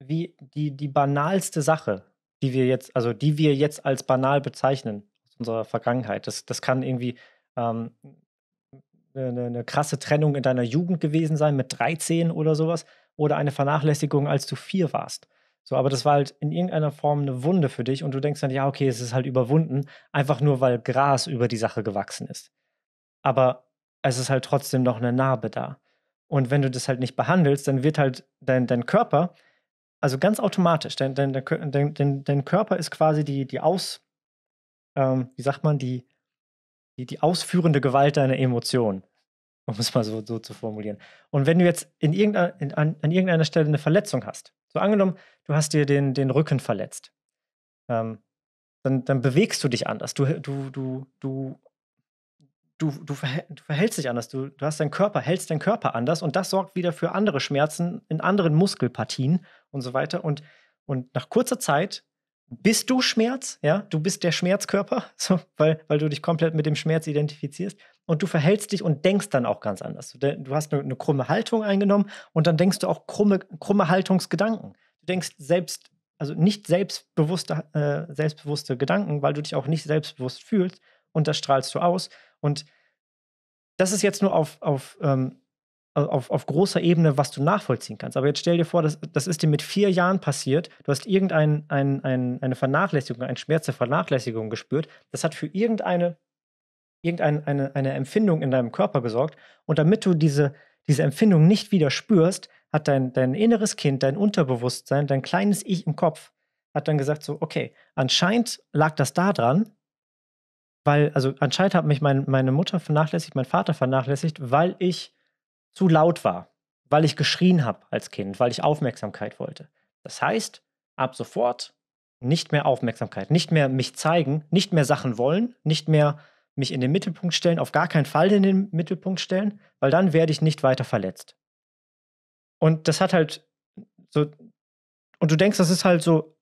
die banalste Sache, die wir jetzt als banal bezeichnen aus unserer Vergangenheit. Das kann irgendwie eine krasse Trennung in deiner Jugend gewesen sein, mit 13 oder sowas. Oder eine Vernachlässigung, als du 4 warst. So, aber das war halt in irgendeiner Form eine Wunde für dich und du denkst dann, ja, okay, es ist halt überwunden, einfach nur, weil Gras über die Sache gewachsen ist. Aber es ist halt trotzdem noch eine Narbe da. Und wenn du das halt nicht behandelst, dann wird halt dein Körper, also ganz automatisch, dein Körper ist quasi die ausführende Gewalt deiner Emotionen, um es mal so zu formulieren. Und wenn du jetzt an irgendeiner Stelle eine Verletzung hast, so angenommen, du hast dir den Rücken verletzt, dann bewegst du dich anders, du verhältst dich anders, du hast hältst deinen Körper anders, und das sorgt wieder für andere Schmerzen in anderen Muskelpartien und so weiter. Und nach kurzer Zeit bist du Schmerz, ja, du bist der Schmerzkörper, so, weil du dich komplett mit dem Schmerz identifizierst, und du verhältst dich und denkst dann auch ganz anders. Du hast eine krumme Haltung eingenommen, und dann denkst du auch krumme Haltungsgedanken. Du denkst nicht selbstbewusste Gedanken, weil du dich auch nicht selbstbewusst fühlst, und das strahlst du aus. Und das ist jetzt nur auf großer Ebene, was du nachvollziehen kannst. Aber jetzt stell dir vor, das ist dir mit 4 Jahren passiert. Du hast eine Vernachlässigung, einen Schmerz der Vernachlässigung gespürt. Das hat für irgendeine Empfindung in deinem Körper gesorgt. Und damit du diese Empfindung nicht wieder spürst, hat dein inneres Kind, dein Unterbewusstsein, dein kleines Ich im Kopf, hat dann gesagt so, okay, anscheinend lag das da dran, also anscheinend hat mich meine Mutter vernachlässigt, mein Vater vernachlässigt, weil ich zu laut war, weil ich geschrien habe als Kind, weil ich Aufmerksamkeit wollte. Das heißt, ab sofort nicht mehr Aufmerksamkeit, nicht mehr mich zeigen, nicht mehr Sachen wollen, nicht mehr mich in den Mittelpunkt stellen, auf gar keinen Fall in den Mittelpunkt stellen, weil dann werde ich nicht weiter verletzt. Und das hat halt so, und du denkst, das ist halt so,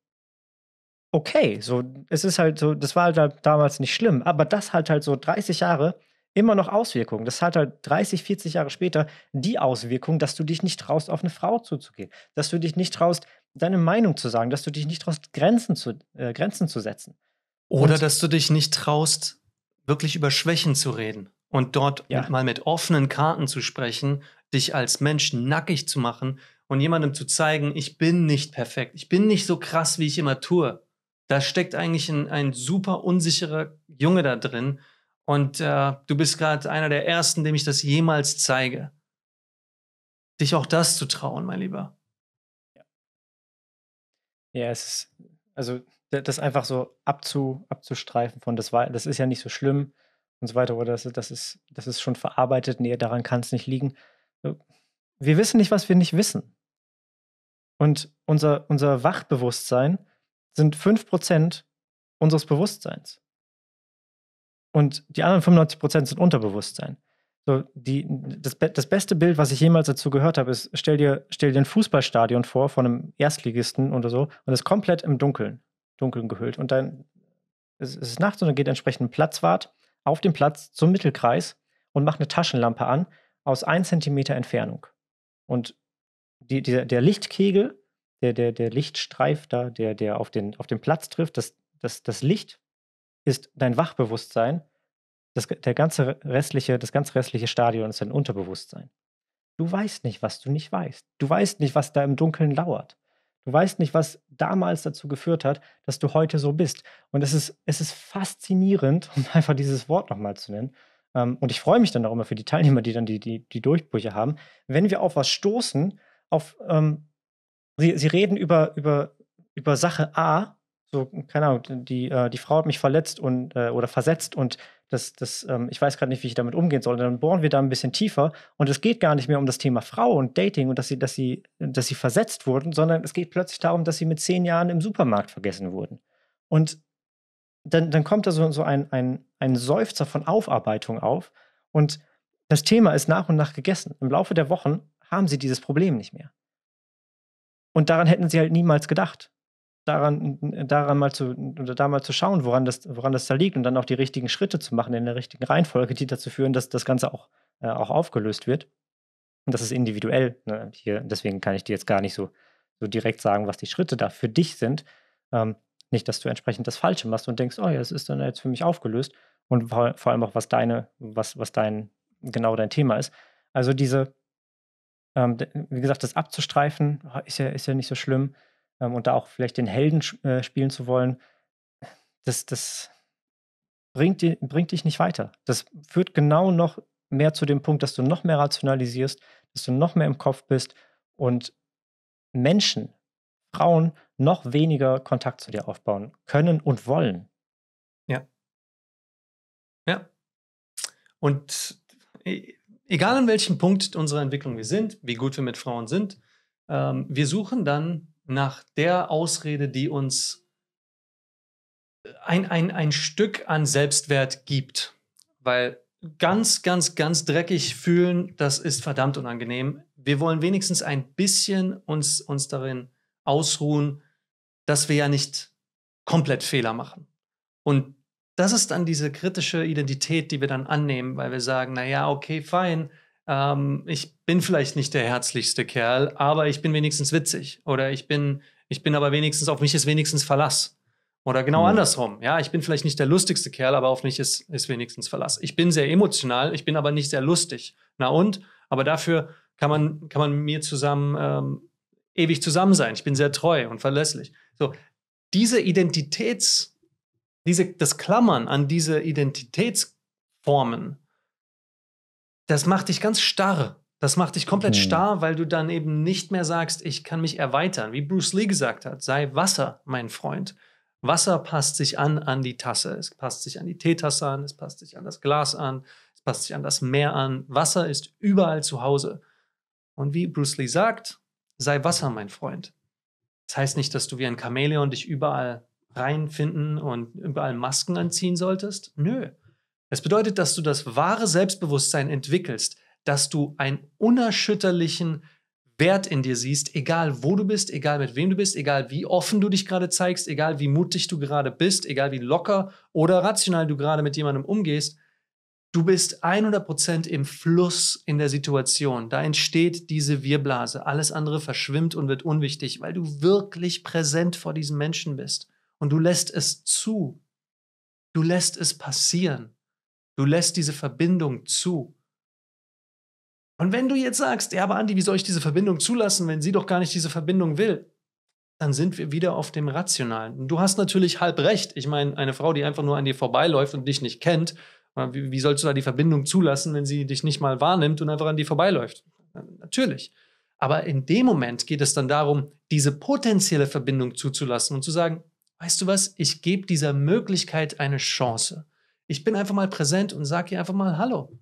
okay, so, es ist halt so, das war halt damals nicht schlimm, aber das hat halt so 30 Jahre immer noch Auswirkungen. Das hat halt 30, 40 Jahre später die Auswirkung, dass du dich nicht traust, auf eine Frau zuzugehen, dass du dich nicht traust, deine Meinung zu sagen, dass du dich nicht traust, Grenzen zu setzen. Oder dass du dich nicht traust, wirklich über Schwächen zu reden und dort mal mit offenen Karten zu sprechen, dich als Mensch nackig zu machen und jemandem zu zeigen, ich bin nicht perfekt, ich bin nicht so krass, wie ich immer tue. Da steckt eigentlich ein super unsicherer Junge da drin, und du bist gerade einer der Ersten, dem ich das jemals zeige. Dich auch das zu trauen, mein Lieber. Ja, es ist, also das einfach so abzustreifen von, das ist ja nicht so schlimm und so weiter, oder das ist schon verarbeitet, nee, daran kann es nicht liegen. Wir wissen nicht, was wir nicht wissen. Und unser Wachbewusstsein sind 5% unseres Bewusstseins. Und die anderen 95% sind Unterbewusstsein. So, das beste Bild, was ich jemals dazu gehört habe, ist, stell dir ein Fußballstadion vor von einem Erstligisten oder so, und ist komplett im Dunkeln gehüllt. Und dann es ist nachts, und dann geht entsprechend ein Platzwart auf den Platz zum Mittelkreis und macht eine Taschenlampe an aus 1 Zentimeter Entfernung. Und der Lichtkegel, der Lichtstreif da, der auf den Platz trifft, das Licht ist dein Wachbewusstsein, das ganze restliche Stadion ist dein Unterbewusstsein. Du weißt nicht, was du nicht weißt. Du weißt nicht, was da im Dunkeln lauert. Du weißt nicht, was damals dazu geführt hat, dass du heute so bist. Und es ist faszinierend, um einfach dieses Wort nochmal zu nennen. Und ich freue mich dann auch immer für die Teilnehmer, die dann die Durchbrüche haben. Wenn wir auf was stoßen, sie reden über Sache A, so, keine Ahnung, die Frau hat mich verletzt oder versetzt, und ich weiß gerade nicht, wie ich damit umgehen soll. Dann bohren wir da ein bisschen tiefer, und es geht gar nicht mehr um das Thema Frau und Dating und dass sie versetzt wurden, sondern es geht plötzlich darum, dass sie mit 10 Jahren im Supermarkt vergessen wurden. Und dann kommt da so ein Seufzer von Aufarbeitung auf, und das Thema ist nach und nach gegessen. Im Laufe der Wochen haben sie dieses Problem nicht mehr. Und daran hätten sie halt niemals gedacht. Daran mal zu schauen, woran das da liegt, und dann auch die richtigen Schritte zu machen in der richtigen Reihenfolge, die dazu führen, dass das Ganze auch aufgelöst wird. Und das ist individuell, ne? Hier, deswegen kann ich dir jetzt gar nicht so direkt sagen, was die Schritte da für dich sind. Nicht, dass du entsprechend das Falsche machst und denkst, oh ja, es ist dann jetzt für mich aufgelöst, und vor allem auch, was genau dein Thema ist. Also wie gesagt, das abzustreifen, ist ja nicht so schlimm, und da auch vielleicht den Helden spielen zu wollen, das bringt dich nicht weiter. Das führt genau noch mehr zu dem Punkt, dass du noch mehr rationalisierst, dass du noch mehr im Kopf bist und Menschen, Frauen, noch weniger Kontakt zu dir aufbauen können und wollen. Ja. Ja. Und egal an welchem Punkt unserer Entwicklung wir sind, wie gut wir mit Frauen sind, wir suchen dann nach der Ausrede, die uns ein Stück an Selbstwert gibt. Weil ganz, ganz, ganz dreckig fühlen, das ist verdammt unangenehm. Wir wollen wenigstens ein bisschen uns darin ausruhen, dass wir ja nicht komplett Fehler machen. Und das ist dann diese kritische Identität, die wir dann annehmen, weil wir sagen, naja, okay, fein, ich bin vielleicht nicht der herzlichste Kerl, aber ich bin wenigstens witzig oder ich bin aber wenigstens, auf mich ist wenigstens Verlass. Oder genau andersrum. Ja, ich bin vielleicht nicht der lustigste Kerl, aber auf mich ist wenigstens Verlass. Ich bin sehr emotional, ich bin aber nicht sehr lustig. Na und? Aber dafür kann man mit mir zusammen ewig zusammen sein. Ich bin sehr treu und verlässlich. So, das Klammern an diese Identitätsformen, das macht dich ganz starr. Das macht dich komplett starr, weil du dann eben nicht mehr sagst, ich kann mich erweitern. Wie Bruce Lee gesagt hat, sei Wasser, mein Freund. Wasser passt sich an die Tasse. Es passt sich an die Teetasse an, es passt sich an das Glas an, es passt sich an das Meer an. Wasser ist überall zu Hause. Und wie Bruce Lee sagt, sei Wasser, mein Freund. Das heißt nicht, dass du wie ein Chamäleon dich überall reinfinden und überall Masken anziehen solltest. Nö. Es bedeutet, dass du das wahre Selbstbewusstsein entwickelst, dass du einen unerschütterlichen Wert in dir siehst, egal wo du bist, egal mit wem du bist, egal wie offen du dich gerade zeigst, egal wie mutig du gerade bist, egal wie locker oder rational du gerade mit jemandem umgehst, du bist 100% im Fluss in der Situation. Da entsteht diese Wirblase. Alles andere verschwimmt und wird unwichtig, weil du wirklich präsent vor diesem Menschen bist. Und du lässt es zu. Du lässt es passieren. Du lässt diese Verbindung zu. Und wenn du jetzt sagst, ja, aber Andi, wie soll ich diese Verbindung zulassen, wenn sie doch gar nicht diese Verbindung will? Dann sind wir wieder auf dem Rationalen. Und du hast natürlich halb recht. Ich meine, eine Frau, die einfach nur an dir vorbeiläuft und dich nicht kennt, wie sollst du da die Verbindung zulassen, wenn sie dich nicht mal wahrnimmt und einfach an dir vorbeiläuft? Natürlich. Aber in dem Moment geht es dann darum, diese potenzielle Verbindung zuzulassen und zu sagen, weißt du was, ich gebe dieser Möglichkeit eine Chance. Ich bin einfach mal präsent und sage ihr einfach mal Hallo.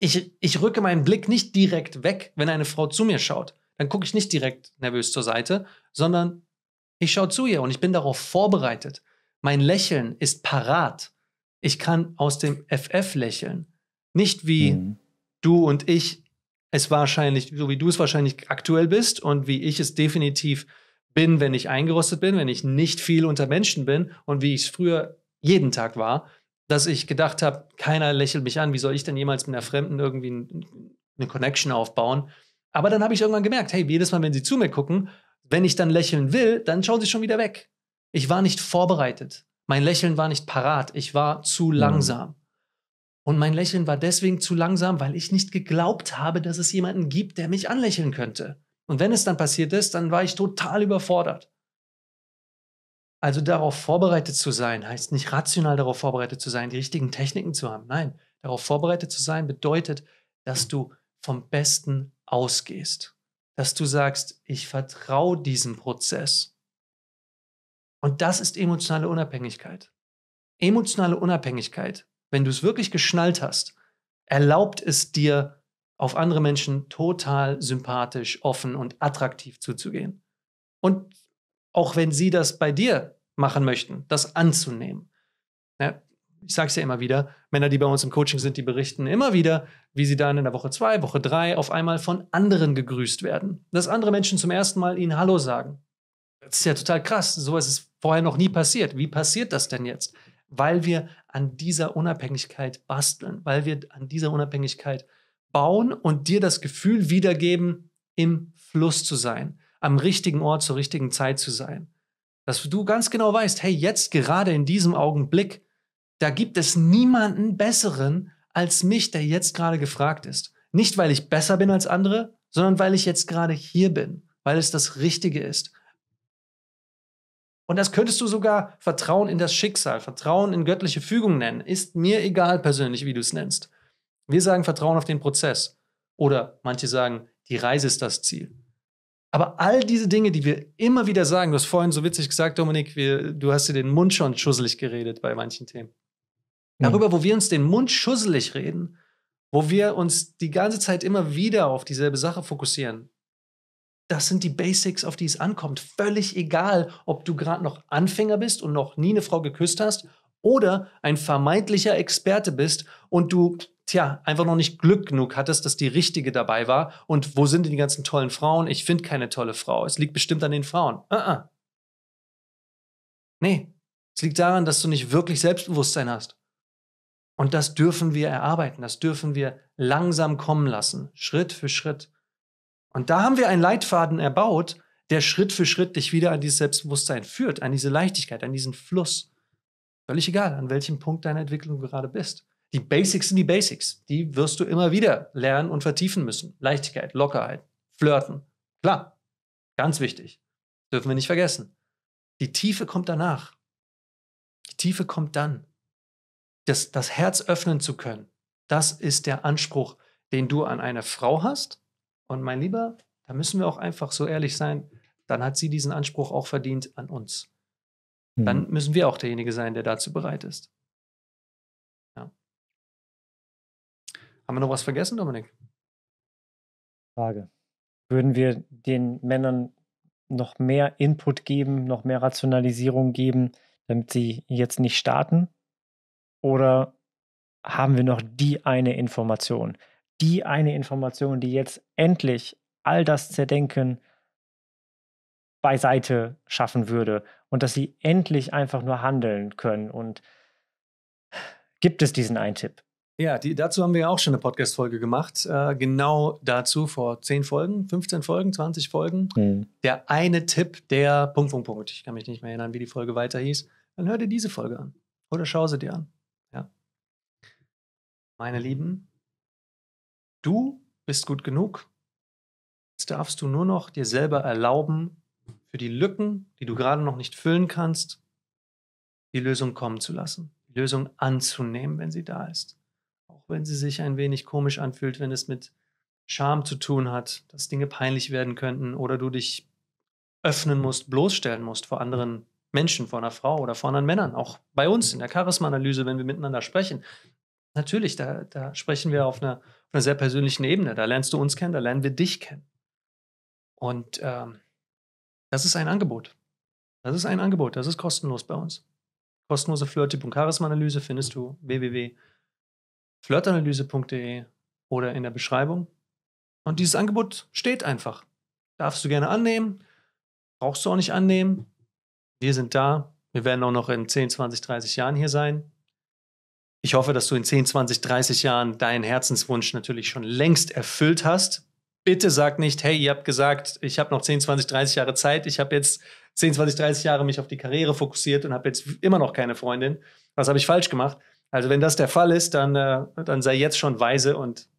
Ich rücke meinen Blick nicht direkt weg, wenn eine Frau zu mir schaut. Dann gucke ich nicht direkt nervös zur Seite, sondern ich schaue zu ihr und ich bin darauf vorbereitet. Mein Lächeln ist parat. Ich kann aus dem FF lächeln. Nicht wie du und ich es wahrscheinlich, so wie du es wahrscheinlich aktuell bist und wie ich es definitiv bin, wenn ich eingerostet bin, wenn ich nicht viel unter Menschen bin und wie ich es früher jeden Tag war. Dass ich gedacht habe, keiner lächelt mich an, wie soll ich denn jemals mit einer Fremden irgendwie eine Connection aufbauen? Aber dann habe ich irgendwann gemerkt, hey, jedes Mal, wenn sie zu mir gucken, wenn ich dann lächeln will, dann schauen sie schon wieder weg. Ich war nicht vorbereitet. Mein Lächeln war nicht parat. Ich war zu langsam. Und mein Lächeln war deswegen zu langsam, weil ich nicht geglaubt habe, dass es jemanden gibt, der mich anlächeln könnte. Und wenn es dann passiert ist, dann war ich total überfordert. Also darauf vorbereitet zu sein, heißt nicht rational darauf vorbereitet zu sein, die richtigen Techniken zu haben. Nein, darauf vorbereitet zu sein bedeutet, dass du vom Besten ausgehst. Dass du sagst, ich vertraue diesem Prozess. Und das ist emotionale Unabhängigkeit. Emotionale Unabhängigkeit, wenn du es wirklich geschnallt hast, erlaubt es dir, auf andere Menschen total sympathisch, offen und attraktiv zuzugehen. Und auch wenn sie das bei dir machen möchten, das anzunehmen. Ja, ich sage es ja immer wieder, Männer, die bei uns im Coaching sind, die berichten immer wieder, wie sie dann in der Woche 2, Woche 3 auf einmal von anderen gegrüßt werden. Dass andere Menschen zum ersten Mal ihnen Hallo sagen. Das ist ja total krass, sowas ist vorher noch nie passiert. Wie passiert das denn jetzt? Weil wir an dieser Unabhängigkeit basteln, weil wir an dieser Unabhängigkeit bauen und dir das Gefühl wiedergeben, im Fluss zu sein. Am richtigen Ort zur richtigen Zeit zu sein. Dass du ganz genau weißt, hey, jetzt gerade in diesem Augenblick, da gibt es niemanden Besseren als mich, der jetzt gerade gefragt ist. Nicht, weil ich besser bin als andere, sondern weil ich jetzt gerade hier bin, weil es das Richtige ist. Und das könntest du sogar Vertrauen in das Schicksal, Vertrauen in göttliche Fügung nennen. Ist mir egal persönlich, wie du es nennst. Wir sagen Vertrauen auf den Prozess. Oder manche sagen, die Reise ist das Ziel. Aber all diese Dinge, die wir immer wieder sagen, du hast vorhin so witzig gesagt, Dominik, du hast dir den Mund schon schusselig geredet bei manchen Themen. Darüber, wo wir uns den Mund schusselig reden, wo wir uns die ganze Zeit immer wieder auf dieselbe Sache fokussieren, das sind die Basics, auf die es ankommt. Völlig egal, ob du gerade noch Anfänger bist und noch nie eine Frau geküsst hast oder ein vermeintlicher Experte bist und du, einfach noch nicht Glück genug hattest, dass die Richtige dabei war. Und wo sind denn die ganzen tollen Frauen? Ich finde keine tolle Frau. Es liegt bestimmt an den Frauen. Nee, es liegt daran, dass du nicht wirklich Selbstbewusstsein hast. Und das dürfen wir erarbeiten. Das dürfen wir langsam kommen lassen. Schritt für Schritt. Und da haben wir einen Leitfaden erbaut, der Schritt für Schritt dich wieder an dieses Selbstbewusstsein führt, an diese Leichtigkeit, an diesen Fluss. Völlig egal, an welchem Punkt deiner Entwicklung du gerade bist. Die Basics sind die Basics. Die wirst du immer wieder lernen und vertiefen müssen. Leichtigkeit, Lockerheit, Flirten. Klar, ganz wichtig. Dürfen wir nicht vergessen. Die Tiefe kommt danach. Die Tiefe kommt dann. Das Herz öffnen zu können, das ist der Anspruch, den du an eine Frau hast. Und mein Lieber, da müssen wir auch einfach so ehrlich sein, dann hat sie diesen Anspruch auch verdient an uns. Dann müssen wir auch derjenige sein, der dazu bereit ist. Ja. Haben wir noch was vergessen, Dominik? Frage. Würden wir den Männern noch mehr Input geben, noch mehr Rationalisierung geben, damit sie jetzt nicht starten? Oder haben wir noch die eine Information? Die eine Information, die jetzt endlich all das Zerdenken beiseite schaffen würde und dass sie endlich einfach nur handeln können. Und gibt es diesen einen Tipp? Ja, dazu haben wir ja auch schon eine Podcast-Folge gemacht. Genau dazu vor 10 Folgen, 15 Folgen, 20 Folgen. Der eine Tipp, der ... Ich kann mich nicht mehr erinnern, wie die Folge weiter hieß. Dann hör dir diese Folge an oder schau sie dir an. Ja. Meine Lieben, du bist gut genug. Jetzt darfst du nur noch dir selber erlauben, für die Lücken, die du gerade noch nicht füllen kannst, die Lösung kommen zu lassen. Die Lösung anzunehmen, wenn sie da ist. Auch wenn sie sich ein wenig komisch anfühlt, wenn es mit Scham zu tun hat, dass Dinge peinlich werden könnten oder du dich öffnen musst, bloßstellen musst vor anderen Menschen, vor einer Frau oder vor anderen Männern. Auch bei uns in der Charisma-Analyse, wenn wir miteinander sprechen. Natürlich, da sprechen wir auf einer sehr persönlichen Ebene. Da lernst du uns kennen, da lernen wir dich kennen. Und das ist ein Angebot. Das ist ein Angebot, das ist kostenlos bei uns. Kostenlose Flirttipp und Charisma-Analyse findest du www.flirtanalyse.de oder in der Beschreibung. Und dieses Angebot steht einfach. Darfst du gerne annehmen, brauchst du auch nicht annehmen. Wir sind da. Wir werden auch noch in 10, 20, 30 Jahren hier sein. Ich hoffe, dass du in 10, 20, 30 Jahren deinen Herzenswunsch natürlich schon längst erfüllt hast. Bitte sag nicht, hey, ihr habt gesagt, ich habe noch 10, 20, 30 Jahre Zeit. Ich habe jetzt 10, 20, 30 Jahre mich auf die Karriere fokussiert und habe jetzt immer noch keine Freundin. Was habe ich falsch gemacht? Also wenn das der Fall ist, dann sei jetzt schon weise und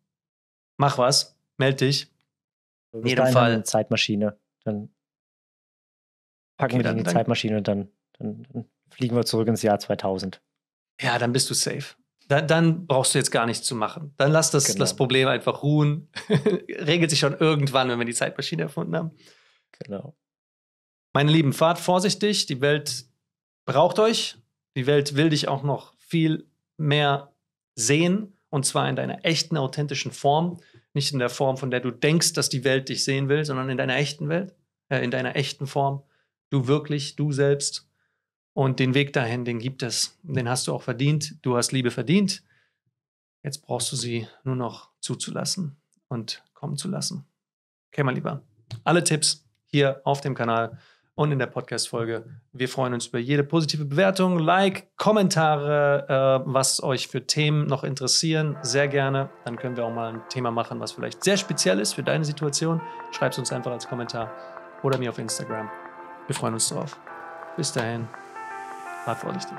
mach was. Meld dich. In jedem Fall eine Zeitmaschine. Dann packen wir die Zeitmaschine und dann fliegen wir zurück ins Jahr 2000. Ja, dann bist du safe. Dann brauchst du jetzt gar nichts zu machen. Dann lass das Problem einfach ruhen. Regelt sich schon irgendwann, wenn wir die Zeitmaschine erfunden haben. Genau. Meine Lieben, fahrt vorsichtig. Die Welt braucht euch. Die Welt will dich auch noch viel mehr sehen. Und zwar in deiner echten, authentischen Form. Nicht in der Form, von der du denkst, dass die Welt dich sehen will, sondern in deiner echten Welt, in deiner echten Form. Du wirklich, du selbst. Und den Weg dahin, den gibt es. Den hast du auch verdient. Du hast Liebe verdient. Jetzt brauchst du sie nur noch zuzulassen und kommen zu lassen. Okay, mein Lieber. Alle Tipps hier auf dem Kanal und in der Podcast-Folge. Wir freuen uns über jede positive Bewertung, Like, Kommentare, was euch für Themen noch interessieren. Sehr gerne. Dann können wir auch mal ein Thema machen, was vielleicht sehr speziell ist für deine Situation. Schreib es uns einfach als Kommentar oder mir auf Instagram. Wir freuen uns drauf. Bis dahin. War vorsichtig.